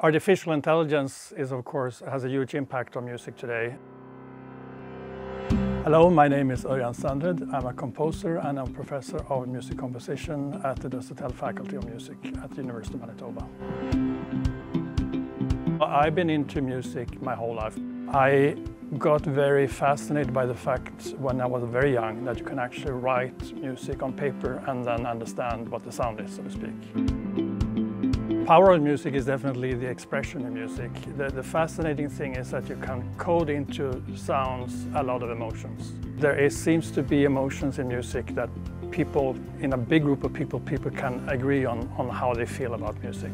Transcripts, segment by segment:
Artificial intelligence is, of course, has a huge impact on music today. Hello, my name is Örjan Sandred. I'm a composer and I'm professor of music composition at the Desautels Faculty of Music at the University of Manitoba. I've been into music my whole life. I got very fascinated by the fact when I was very young that you can actually write music on paper and then understand what the sound is, so to speak. The power of music is definitely the expression in music. The fascinating thing is that you can code into sounds a lot of emotions. There seems to be emotions in music that people, in a big group of people can agree on how they feel about music.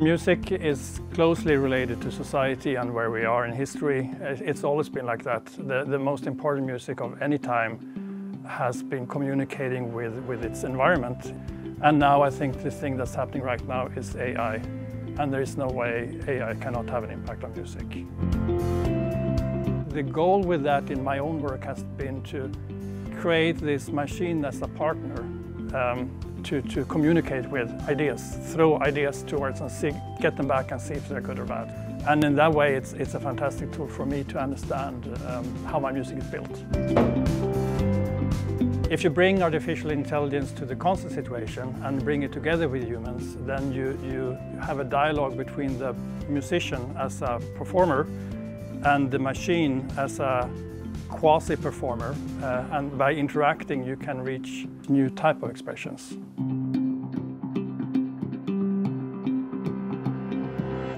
Music is closely related to society and where we are in history. It's always been like that. The most important music of any time has been communicating with its environment. And now I think the thing that's happening right now is AI, and there is no way AI cannot have an impact on music. The goal with that in my own work has been to create this machine as a partner to communicate with ideas, throw ideas towards and see, get them back and see if they're good or bad. And in that way it's a fantastic tool for me to understand how my music is built. If you bring artificial intelligence to the concert situation and bring it together with humans, then you have a dialogue between the musician as a performer and the machine as a quasi-performer. And by interacting, you can reach new type of expressions.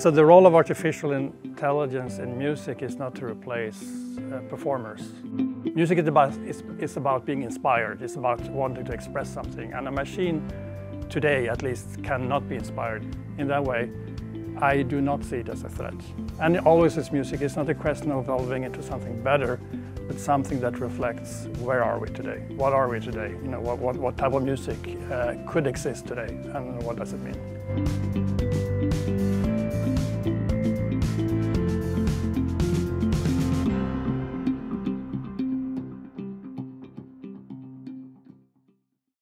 So the role of artificial intelligence in music is not to replace performers. Music is about being inspired, it's about wanting to express something, and a machine today at least cannot be inspired. In that way, I do not see it as a threat. And always with music, it's not a question of evolving into something better, but something that reflects where are we today, what are we today, you know, what type of music could exist today, and what does it mean.